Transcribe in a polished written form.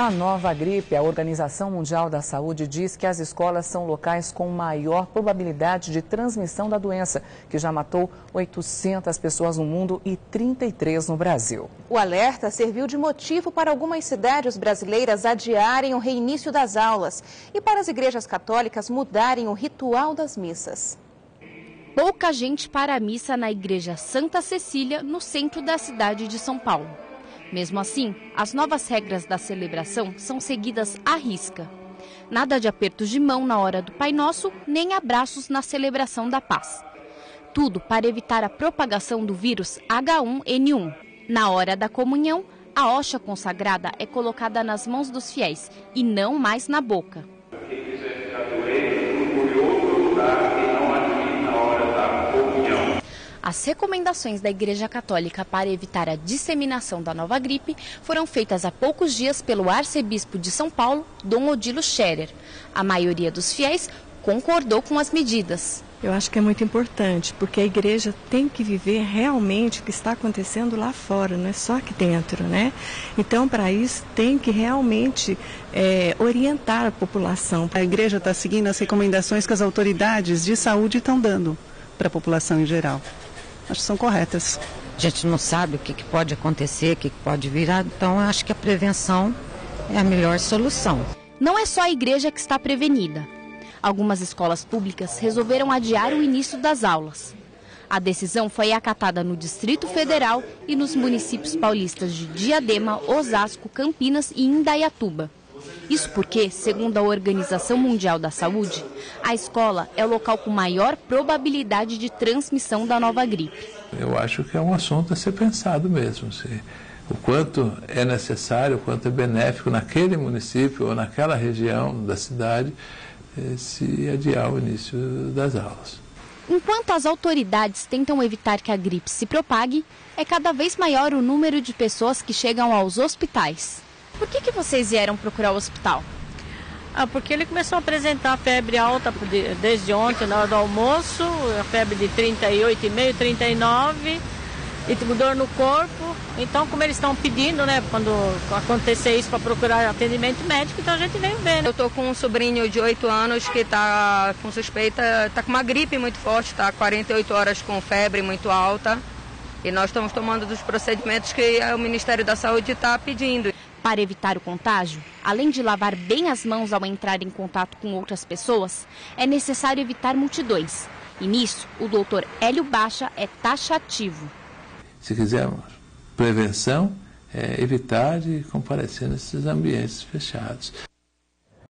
A nova gripe, a Organização Mundial da Saúde diz que as escolas são locais com maior probabilidade de transmissão da doença, que já matou 800 pessoas no mundo e 33 no Brasil. O alerta serviu de motivo para algumas cidades brasileiras adiarem o reinício das aulas e para as igrejas católicas mudarem o ritual das missas. Pouca gente para a missa na Igreja Santa Cecília, no centro da cidade de São Paulo. Mesmo assim, as novas regras da celebração são seguidas à risca. Nada de apertos de mão na hora do Pai Nosso, nem abraços na celebração da paz. Tudo para evitar a propagação do vírus H1N1. Na hora da comunhão, a hóstia consagrada é colocada nas mãos dos fiéis e não mais na boca. Quem quiser ficar doente, procure outro lugar e não admite na hora da comunhão. As recomendações da Igreja Católica para evitar a disseminação da nova gripe foram feitas há poucos dias pelo arcebispo de São Paulo, Dom Odilo Scherer. A maioria dos fiéis concordou com as medidas. Eu acho que é muito importante, porque a igreja tem que viver realmente o que está acontecendo lá fora, não é só aqui dentro, né? Então, para isso, tem que realmente orientar a população. A igreja está seguindo as recomendações que as autoridades de saúde estão dando para a população em geral. Acho que são corretas. A gente não sabe o que pode acontecer, o que pode virar, então acho que a prevenção é a melhor solução. Não é só a igreja que está prevenida. Algumas escolas públicas resolveram adiar o início das aulas. A decisão foi acatada no Distrito Federal e nos municípios paulistas de Diadema, Osasco, Campinas e Indaiatuba. Isso porque, segundo a Organização Mundial da Saúde, a escola é o local com maior probabilidade de transmissão da nova gripe. Eu acho que é um assunto a ser pensado mesmo, o quanto é necessário, o quanto é benéfico naquele município ou naquela região da cidade se adiar o início das aulas. Enquanto as autoridades tentam evitar que a gripe se propague, é cada vez maior o número de pessoas que chegam aos hospitais. Por que vocês vieram procurar o hospital? Porque ele começou a apresentar febre alta desde ontem, na hora do almoço, a febre de 38,5, 39, e dor no corpo. Então, como eles estão pedindo, né, quando acontecer isso para procurar atendimento médico, então a gente vem ver. Eu estou com um sobrinho de 8 anos que está com suspeita, está com uma gripe muito forte, está 48 horas com febre muito alta. E nós estamos tomando dos procedimentos que o Ministério da Saúde está pedindo. Para evitar o contágio, além de lavar bem as mãos ao entrar em contato com outras pessoas, é necessário evitar multidões. E nisso, o doutor Hélio Baixa é taxativo. Se quisermos prevenção, é evitar de comparecer nesses ambientes fechados.